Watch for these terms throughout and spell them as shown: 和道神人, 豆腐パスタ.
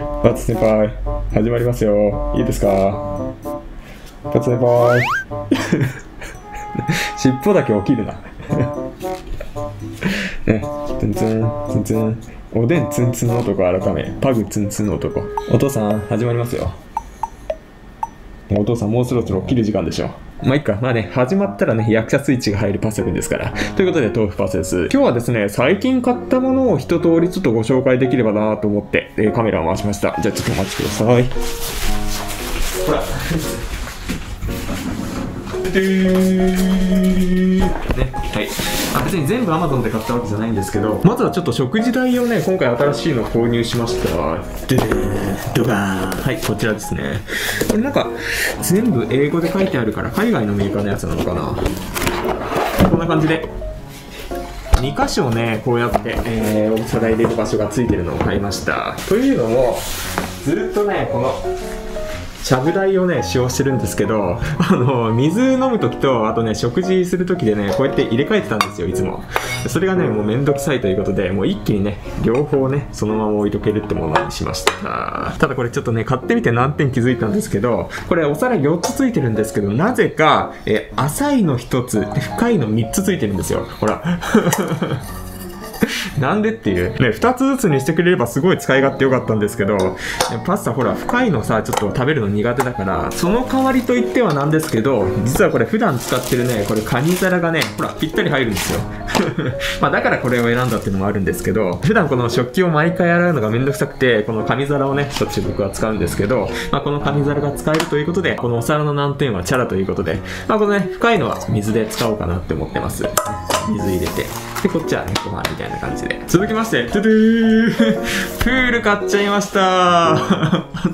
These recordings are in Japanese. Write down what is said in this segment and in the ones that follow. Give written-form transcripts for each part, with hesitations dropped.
バツ先輩、始まりますよ。いいですか、バツ先輩。尻尾だけ起きるな。ね、ツンツンツンツン、おでんツンツン男改めパグツンツン男。お父さん、始まりますよ。お父さん、もうそろそろ起きる時間でしょ。まあいいか、まあね、始まったらね、役者スイッチが入るパセフですから。ということで、豆腐パセです。今日はですね、最近買ったものを一通りちょっとご紹介できればなと思って、カメラを回しました。じゃあちょっとお待ちください。ほら。ね、はい。別に全部 Amazon で買ったわけじゃないんですけど、まずはちょっと食事代をね、今回新しいの購入しました。でドバーン。はい、こちらですね。これなんか、全部英語で書いてあるから、海外のメーカーのやつなのかな。こんな感じで、2箇所ね、こうやって、お皿で入れる場所がついてるのを買いました。というのも、ずっとね、この、ちゃぶ台をね、使用してるんですけど、水飲むときと、あとね、食事するときでね、こうやって入れ替えてたんですよ、いつも。それがね、もうめんどくさいということで、もう一気にね、両方ね、そのまま置いとけるってものにしました。ただこれちょっとね、買ってみて難点気づいたんですけど、これお皿4つついてるんですけど、なぜか、浅いの1つ、深いの3つついてるんですよ。ほら。なんでっていう。ね、2つずつにしてくれればすごい使い勝手よかったんですけど、パスタほら、深いのさ、ちょっと食べるの苦手だから、その代わりといってはなんですけど、実はこれ普段使ってるね、これカニ皿がね、ほら、ぴったり入るんですよ。まあだからこれを選んだっていうのもあるんですけど、普段この食器を毎回洗うのがめんどくさくて、この紙皿をね、しょっちゅう僕は使うんですけど、まあこの紙皿が使えるということで、このお皿の難点はチャラということで、まあこのね、深いのは水で使おうかなって思ってます。水入れて。で、こっちはね、ご飯みたいな感じで。続きまして、トゥトゥープール買っちゃいました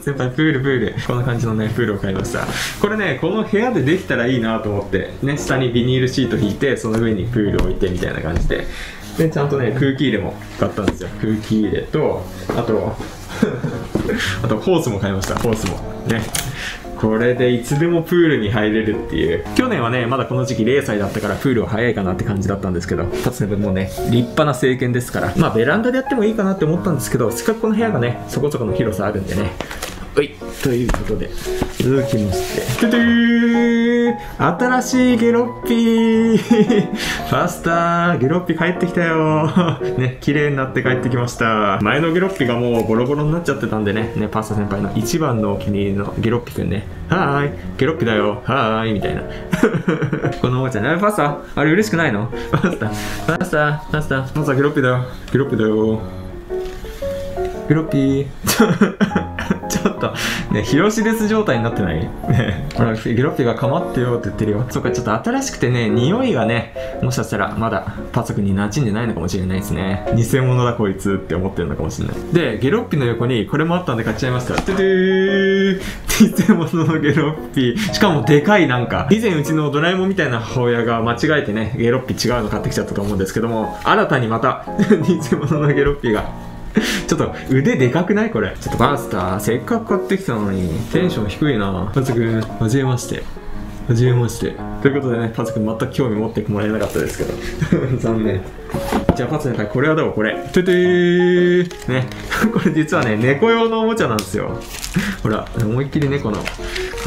先輩、プール。こんな感じのね、プールを買いました。これね、この部屋でできたらいいなと思って、ね、下にビニールシート引いて、その上にプール置いてみたいな感じで。で、ちゃんとね、空気入れも買ったんですよ。空気入れと、あとホースも買いました、ホースも。ね。これでいつでもプールに入れるっていう。去年はね、まだこの時期0歳だったからプールは早いかなって感じだったんですけど、たつねぶもうね、立派な聖剣ですから、まあベランダでやってもいいかなって思ったんですけど、せっかくこの部屋がね、そこそこの広さあるんでね。はい、ということで、続きまして、トゥトゥー、新しいゲロッピーパスタ、ゲロッピー帰ってきたよね、綺麗になって帰ってきました。前のゲロッピーがもうボロボロになっちゃってたんでね、パスタ先輩の一番のお気に入りのゲロッピーくんね、はーい、ゲロッピーだよ、はーい、みたいな。このおもちゃね、パスタ、あれ嬉しくないの？パスタ、ゲロッピーだよ、ゲロッピー。ちょっとね、ヒロシデス状態になってないね。ほら、ゲロッピが構ってよって言ってるよ。そっか、ちょっと新しくてね、匂いがね、もしかしたらまだパソコンに馴染んでないのかもしれないですね。偽物だこいつって思ってるのかもしれない。で、ゲロッピの横にこれもあったんで買っちゃいました。トゥトゥー、偽物のゲロッピ。しかもでかい、なんか。以前うちのドラえもんみたいな母親が間違えてね、ゲロッピ違うの買ってきちゃったと思うんですけども、新たにまた、偽物のゲロッピが。ちょっと腕でかくないこれ。ちょっとパスタ、せっかく買ってきたのにテンション低いな。パズくん、はじめまして。はじめまして。ということでね、パズくん全く興味持ってもらえなかったですけど。残念。じゃあパズくん、これはどう？これ。トゥトゥーね。これ実はね、猫用のおもちゃなんですよ。ほら、思いっきり猫の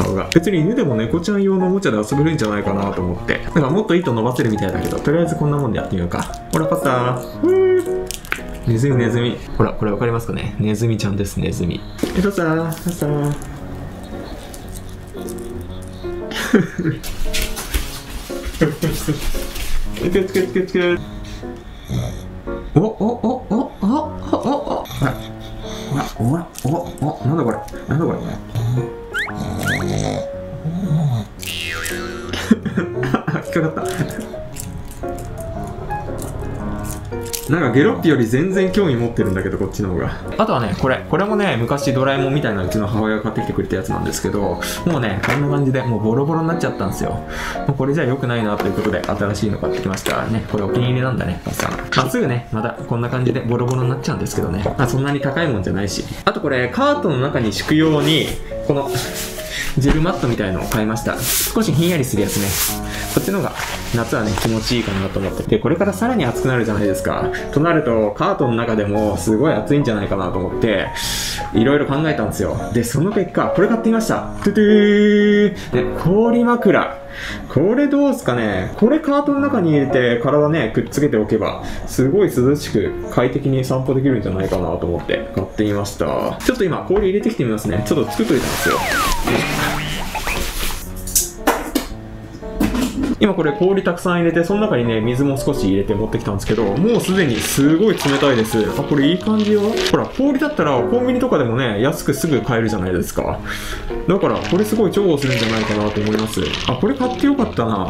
顔が。別に犬でも猫ちゃん用のおもちゃで遊べるんじゃないかなと思って。なんかもっと糸伸ばせるみたいだけど、とりあえずこんなもんでやってみようか。ほら、パスタ。ネズミ。ほら、これわかりますかね。ネズミちゃんです、ネズミ。どうぞ。つけ。お。ほら。なんだこれ。引っかかった。なんかゲロッピより全然興味持ってるんだけど、こっちの方が。あとはね、これもね、昔ドラえもんみたいなうちの母親が買ってきてくれたやつなんですけど、もうね、こんな感じでもうボロボロになっちゃったんですよ。もうこれじゃ良くないなということで、新しいの買ってきましたね。これお気に入りなんだね、パスタの。まあ、すぐね、またこんな感じでボロボロになっちゃうんですけどね。まあ、そんなに高いもんじゃないし。あとこれ、カートの中に敷くように、このジェルマットみたいのを買いました。少しひんやりするやつね。こっちの方が夏はね気持ちいいかなと思ってて、これからさらに暑くなるじゃないですか。となるとカートの中でもすごい暑いんじゃないかなと思っていろいろ考えたんですよ。でその結果これ買ってみました。トゥトゥー、ね、氷枕。これどうすかね。これカートの中に入れて体ねくっつけておけばすごい涼しく快適に散歩できるんじゃないかなと思って買ってみました。ちょっと今氷入れてきてみますね。ちょっと作っといたんですよ。今これ氷たくさん入れて、その中にね水も少し入れて持ってきたんですけど、もうすでにすごい冷たいです。あ、これいい感じよ。ほら氷だったらコンビニとかでもね安くすぐ買えるじゃないですか。だからこれすごい重宝するんじゃないかなと思います。あ、これ買ってよかったな。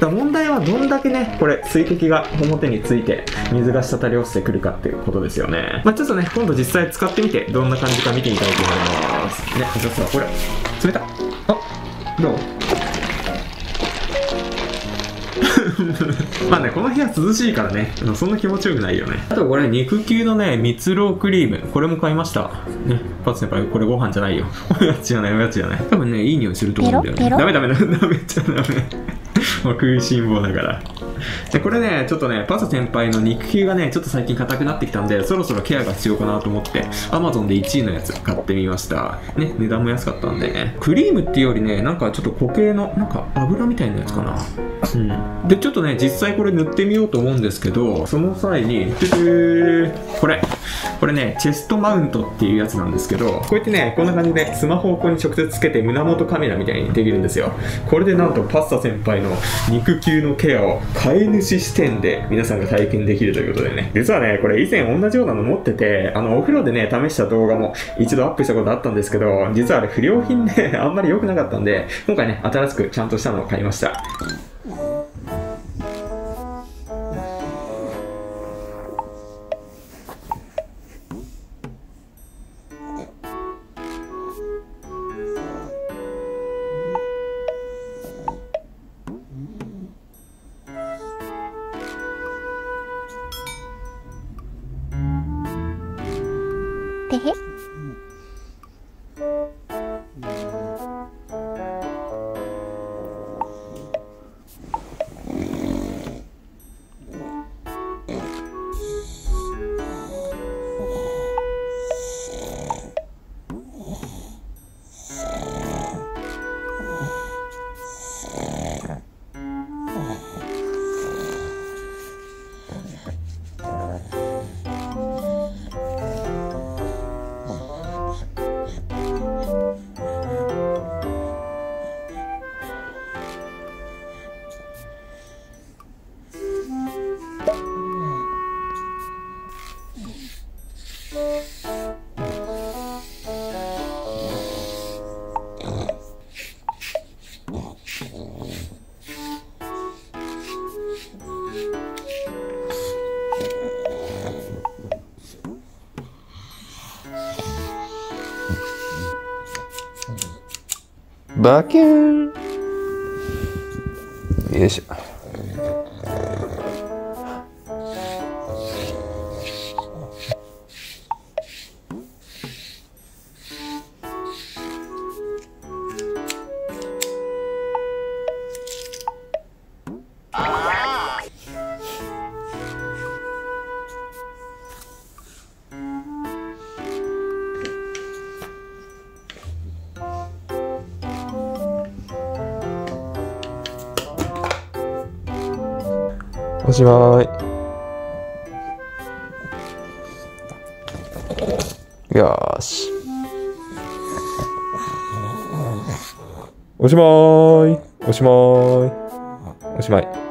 だ問題はどんだけねこれ水滴が表について水が滴り落ちてくるかっていうことですよね。まあ、ちょっとね今度実際使ってみてどんな感じか見てみたいと思いますね。ちょっとこれ冷た。あ、どうまあねこの部屋涼しいからねそんな気持ちよくないよね。あとこれ肉球のね蜜ろうクリーム、これも買いましたね。パツ先輩これご飯じゃないよ。おやつじゃない、おやつじゃない。多分ねいい匂いすると思うんだよね。ダメダメダメダメちゃダメ食いしん坊だから。でこれねちょっとねパサ先輩の肉球がねちょっと最近硬くなってきたんで、そろそろケアが必要かなと思って Amazon で1位のやつ買ってみましたね。値段も安かったんでね。クリームっていうよりねなんかちょっと固形のなんか油みたいなやつかな。うんでちょっとね実際これ塗ってみようと思うんですけど、その際にこれねチェストマウントっていうやつなんですけど、こうやってねこんな感じでスマホをここに直接つけて胸元カメラみたいにできるんですよ。これでなんとパスタ先輩の肉球のケアを飼い主視点で皆さんが体験できるということでね。実はねこれ以前同じようなの持ってて、お風呂でね試した動画も一度アップしたことあったんですけど、実はあれ不良品であんまり良くなかったんで、今回ね新しくちゃんとしたのを買いました。バキューン、よいしょ。おしまい。よーし。おしまーい。おしまーい。おしまい。